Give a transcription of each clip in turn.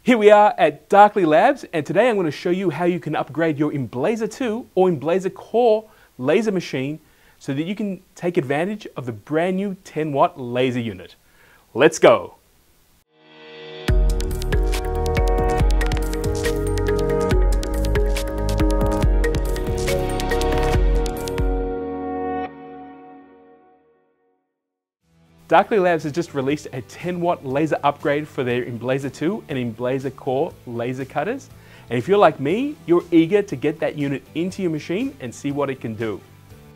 Here we are at Darkly Labs, and today I'm going to show you how you can upgrade your Emblaser 2 or Emblaser Core laser machine so that you can take advantage of the brand new 10 watt laser unit. Let's go! Darkly Labs has just released a 10 watt laser upgrade for their Emblaser 2 and Emblaser Core laser cutters. And if you're like me, you're eager to get that unit into your machine and see what it can do.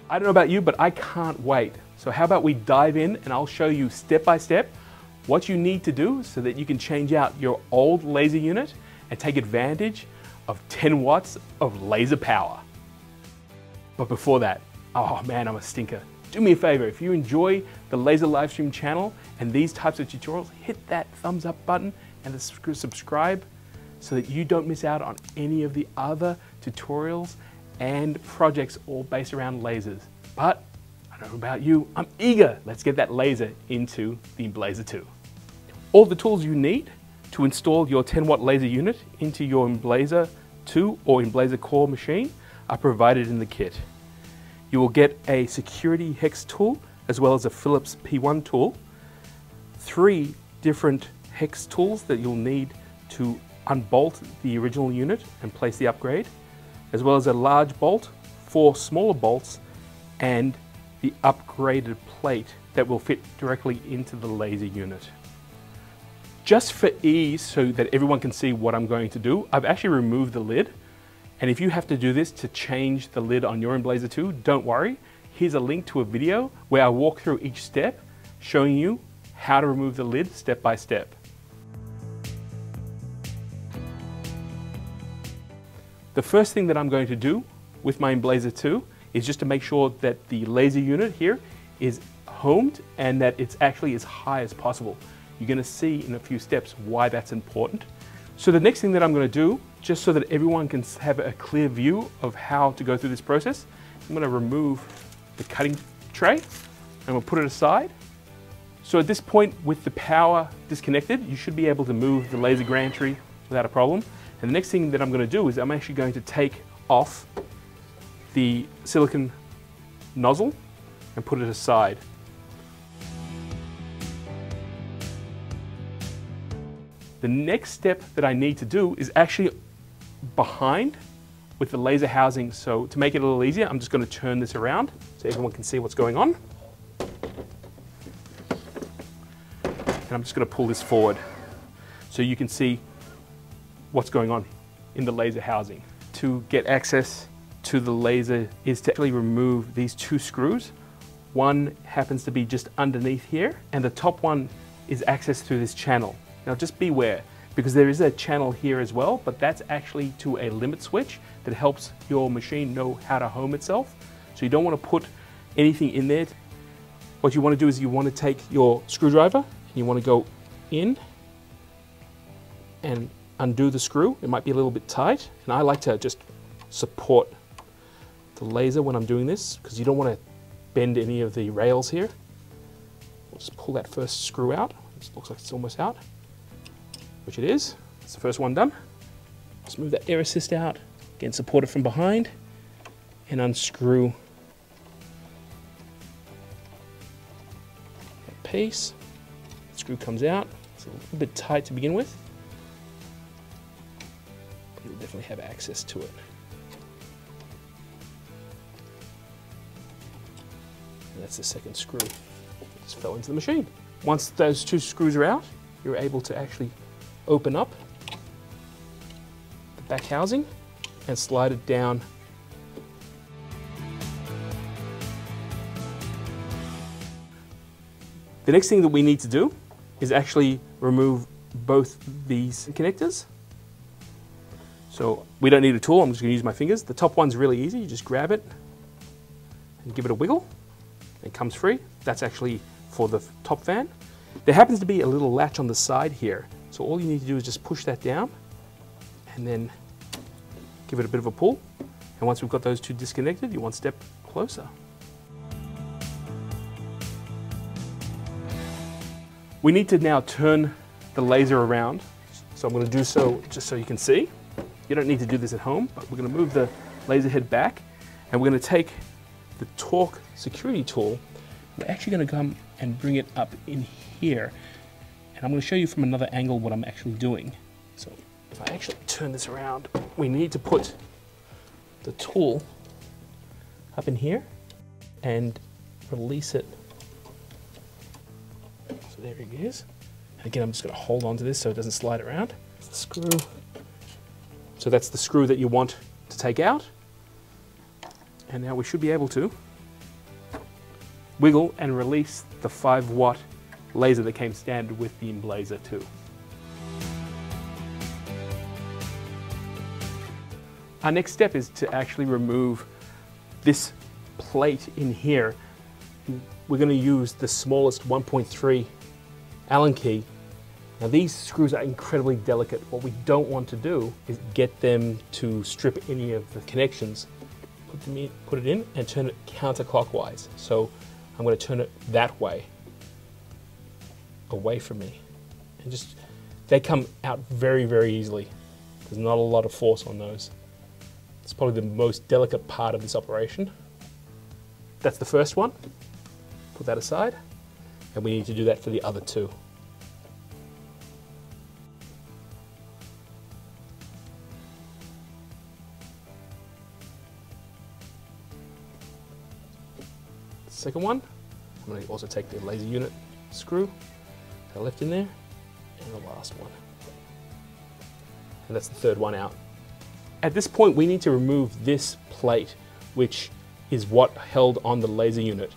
I don't know about you, but I can't wait. So how about we dive in and I'll show you step by step what you need to do so that you can change out your old laser unit and take advantage of 10 watts of laser power. But before that, oh man, I'm a stinker. Do me a favor, if you enjoy the Laser Livestream channel and these types of tutorials, hit that thumbs up button and subscribe so that you don't miss out on any of the other tutorials and projects all based around lasers. But I don't know about you, I'm eager. Let's get that laser into the Emblaser 2. All the tools you need to install your 10 watt laser unit into your Emblaser 2 or Emblaser Core machine are provided in the kit. You will get a security hex tool as well as a Phillips P1 tool, 3 different hex tools that you'll need to unbolt the original unit and place the upgrade, as well as a large bolt, 4 smaller bolts, and the upgraded plate that will fit directly into the laser unit. Just for ease, so that everyone can see what I'm going to do, I've actually removed the lid. And if you have to do this to change the lid on your Emblaser 2, don't worry. Here's a link to a video where I walk through each step, showing you how to remove the lid step by step. The first thing that I'm going to do with my Emblaser 2 is just to make sure that the laser unit here is homed and that it's actually as high as possible. You're going to see in a few steps why that's important. So the next thing that I'm going to do, just so that everyone can have a clear view of how to go through this process, I'm going to remove the cutting tray and we'll put it aside. So at this point, with the power disconnected, you should be able to move the laser gantry without a problem. And the next thing that I'm going to do is I'm actually going to take off the silicone nozzle and put it aside. The next step that I need to do is actually behind with the laser housing. So to make it a little easier, I'm just going to turn this around so everyone can see what's going on. And I'm just going to pull this forward so you can see what's going on in the laser housing. To get access to the laser is to actually remove these 2 screws. One happens to be just underneath here, and the top one is accessed through this channel. Now just beware, because there is a channel here as well, but that's actually to a limit switch that helps your machine know how to home itself. So you don't want to put anything in there. What you want to do is you want to take your screwdriver and you want to go in and undo the screw. It might be a little bit tight, and I like to just support the laser when I'm doing this because you don't want to bend any of the rails here. We'll just pull that first screw out. It looks like it's almost out, which it is. That's the first one done. Let's move that air assist out, again support it from behind, and unscrew that piece. The screw comes out. It's a little bit tight to begin with, but you'll definitely have access to it. And that's the second screw. It just fell into the machine. Once those 2 screws are out, you're able to actually open up the back housing and slide it down. The next thing that we need to do is actually remove both these connectors. So we don't need a tool, I'm just going to use my fingers. The top one's really easy, you just grab it and give it a wiggle. It comes free. That's actually for the top fan. There happens to be a little latch on the side here. So all you need to do is just push that down and then give it a bit of a pull. And once we've got those 2 disconnected, you're 1 step closer. We need to now turn the laser around So I'm going to do so just so you can see. You don't need to do this at home, but we're going to move the laser head back, and we're going to take the torque security tool. We're actually going to come and bring it up in here, and I'm going to show you from another angle what I'm actually doing. So if I actually turn this around, we need to put the tool up in here and release it. So there it is. And again, I'm just going to hold on to this so it doesn't slide around. The screw. So that's the screw that you want to take out. And now we should be able to wiggle and release the 5-watt laser that came standard with the Emblaser 2. Our next step is to actually remove this plate in here. We're going to use the smallest 1.3 Allen key. Now these screws are incredibly delicate. What we don't want to do is get them to strip any of the connections. Put it in and turn it counterclockwise. So I'm going to turn it that way, away from me. And just, they come out very, very easily. There's not a lot of force on those. It's probably the most delicate part of this operation. That's the first one. Put that aside. And we need to do that for the other two. Second one. I'm going to also take the laser unit screw that I left in there. And the last one. And that's the third one out. At this point, we need to remove this plate, which is what held on the laser unit.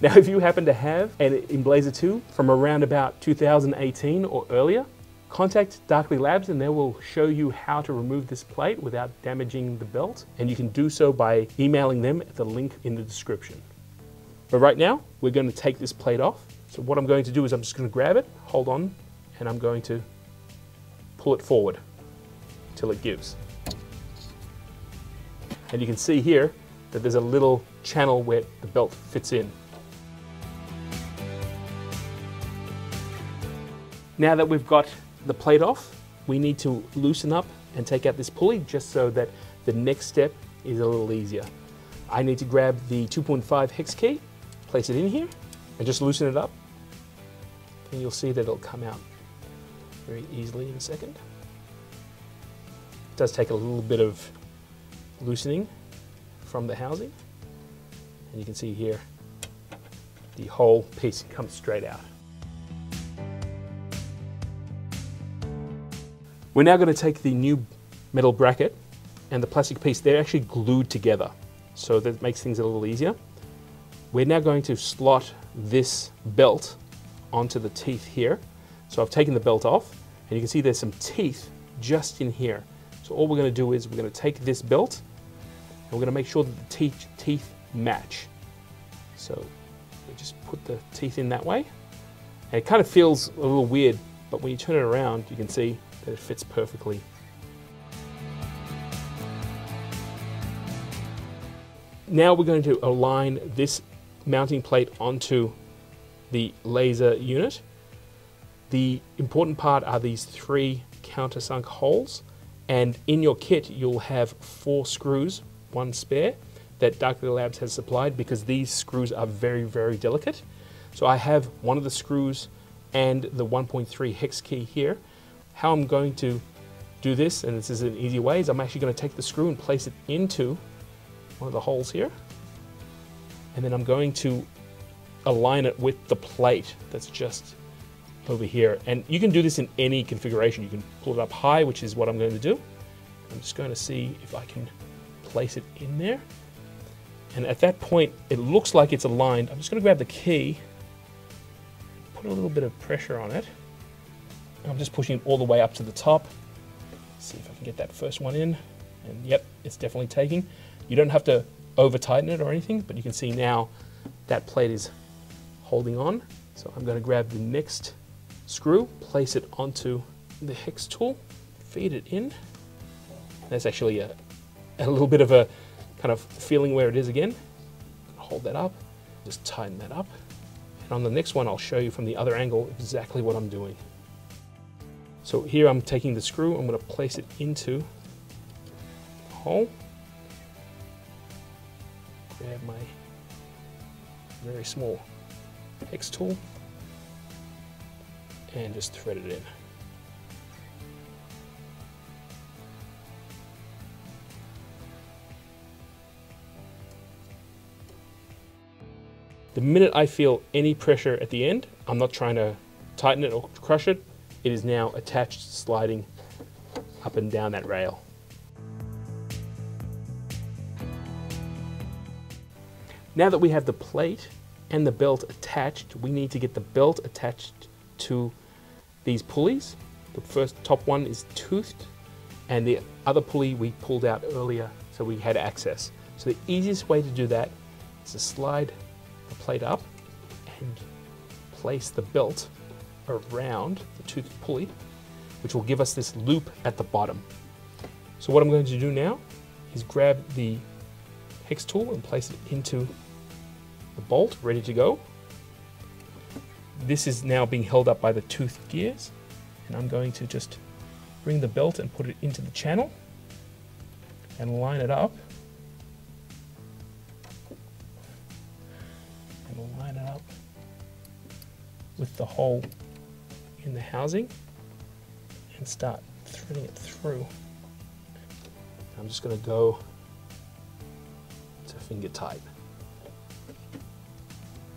Now, if you happen to have an Emblaser 2 from around about 2018 or earlier, contact Darkly Labs and they will show you how to remove this plate without damaging the belt. And you can do so by emailing them at the link in the description. But right now, we're going to take this plate off. So what I'm going to do is I'm just going to grab it, hold on, and I'm going to pull it forward till it gives. And you can see here that there's a little channel where the belt fits in. Now that we've got the plate off, we need to loosen up and take out this pulley just so that the next step is a little easier. I need to grab the 2.5 hex key, place it in here, and just loosen it up. And you'll see that it'll come out very easily in a second. It does take a little bit of loosening from the housing, and you can see here the whole piece comes straight out. We're now going to take the new metal bracket and the plastic piece. They're actually glued together, so that makes things a little easier. We're now going to slot this belt onto the teeth here. So I've taken the belt off, and you can see there's some teeth just in here. So all we're going to do is we're going to take this belt, and we're going to make sure that the teeth match. So we just put the teeth in that way. And it kind of feels a little weird, but when you turn it around, you can see that it fits perfectly. Now we're going to align this mounting plate onto the laser unit. The important part are these 3 countersunk holes, and in your kit you'll have 4 screws, 1 spare, that Darkly Labs has supplied, because these screws are very, very delicate. So I have one of the screws and the 1.3 hex key here. How I'm going to do this, and this is an easy way, is I'm actually going to take the screw and place it into one of the holes here, and then I'm going to align it with the plate that's just over here. And you can do this in any configuration. You can pull it up high, which is what I'm going to do. I'm just going to see if I can place it in there, and at that point it looks like it's aligned. I'm just going to grab the key, put a little bit of pressure on it, and I'm just pushing it all the way up to the top. See if I can get that first one in, and yep, it's definitely taking. You don't have to over tighten it or anything, but you can see now that plate is holding on. So I'm going to grab the next screw, place it onto the hex tool, feed it in. There's actually a little bit of a kind of feeling where it is again. Hold that up, just tighten that up. And on the next one, I'll show you from the other angle exactly what I'm doing. So here I'm taking the screw, I'm going to place it into the hole. Grab my very small hex tool and just thread it in. The minute I feel any pressure at the end, I'm not trying to tighten it or crush it, it is now attached, sliding up and down that rail. Now that we have the plate and the belt attached, we need to get the belt attached to these pulleys. The first top one is toothed, and the other pulley we pulled out earlier so we had access. So the easiest way to do that is to slide the plate up and place the belt around the toothed pulley, which will give us this loop at the bottom. So what I'm going to do now is grab the hex tool and place it into the bolt, ready to go. This is now being held up by the toothed gears, and I'm going to just bring the belt and put it into the channel and line it up. With the hole in the housing and start threading it through. I'm just going to go to finger tight.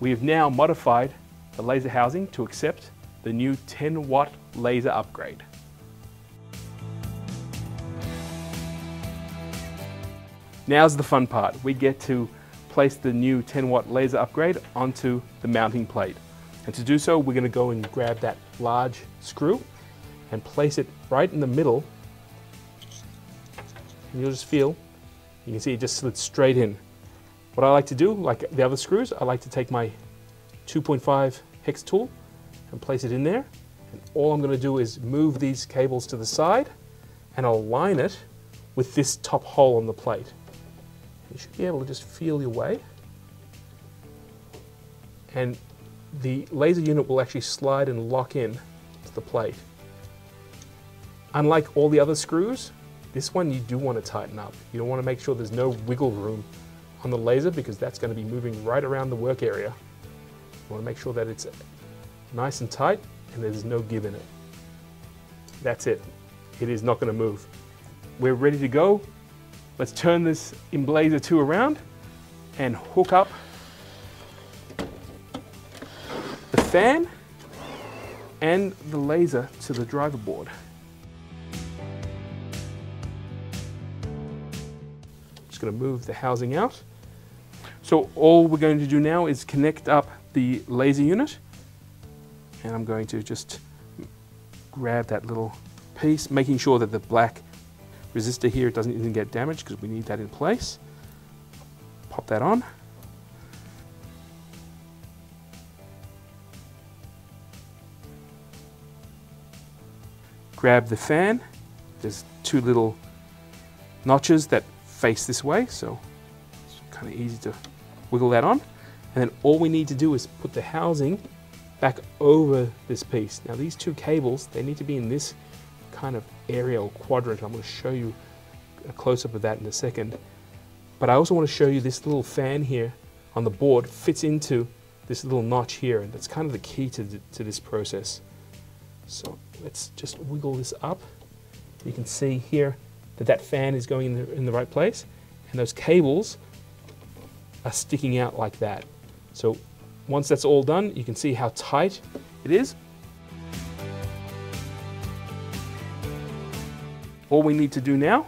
We have now modified the laser housing to accept the new 10-watt laser upgrade. Now's the fun part. We get to place the new 10-watt laser upgrade onto the mounting plate. And to do so, we're going to go and grab that large screw and place it right in the middle. And you'll just feel, you can see it just slid straight in. What I like to do, like the other screws, I like to take my 2.5 hex tool and place it in there. And all I'm going to do is move these cables to the side and align it with this top hole on the plate. You should be able to just feel your way. And the laser unit will actually slide and lock in to the plate. Unlike all the other screws, this one you do want to tighten up. You don't want to make sure there's no wiggle room on the laser because that's going to be moving right around the work area. You want to make sure that it's nice and tight and there's no give in it. That's it. It is not going to move. We're ready to go. Let's turn this Emblaser 2 around and hook up fan and the laser to the driver board. Just going to move the housing out. So all we're going to do now is connect up the laser unit, and I'm going to just grab that little piece, making sure that the black resistor here doesn't even get damaged because we need that in place. Pop that on. Grab the fan. There's two little notches that face this way, so it's kind of easy to wiggle that on. And then all we need to do is put the housing back over this piece. Now these two cables, they need to be in this kind of area or quadrant. I'm going to show you a close-up of that in a second. But I also want to show you this little fan here on the board fits into this little notch here, and that's kind of the key to this process. So let's just wiggle this up. You can see here that that fan is going in the right place, and those cables are sticking out like that. So once that's all done, you can see how tight it is. All we need to do now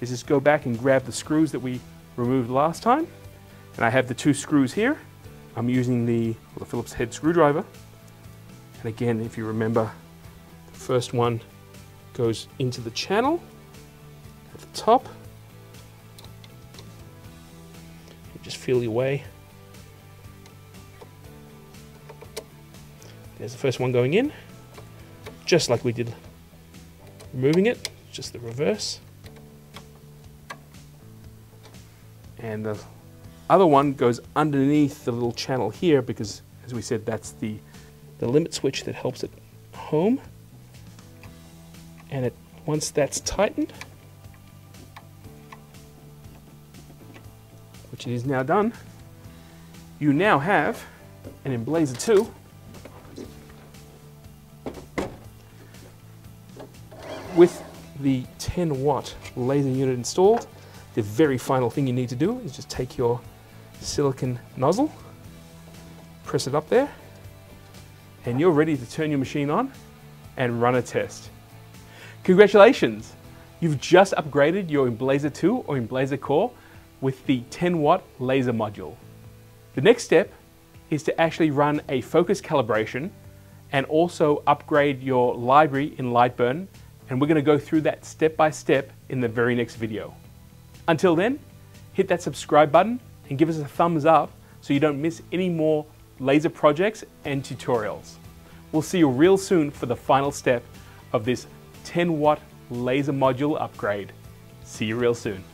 is just go back and grab the screws that we removed last time. And I have the two screws here. I'm using the Phillips head screwdriver. And again, if you remember, first one goes into the channel at the top. Just feel your way. There's the first one going in, just like we did removing it, just the reverse. And the other one goes underneath the little channel here because, as we said, that's the limit switch that helps it home. and it once that's tightened, which it is now done, you now have an Emblaser 2 with the 10-watt laser unit installed. The very final thing you need to do is just take your silicon nozzle, press it up there, and you're ready to turn your machine on and run a test. Congratulations! You've just upgraded your Emblaser 2 or Emblaser Core with the 10-watt laser module. The next step is to actually run a focus calibration and also upgrade your library in Lightburn, and we're going to go through that step by step in the very next video. Until then, hit that subscribe button and give us a thumbs up so you don't miss any more laser projects and tutorials. We'll see you real soon for the final step of this 10-watt laser module upgrade. See you real soon.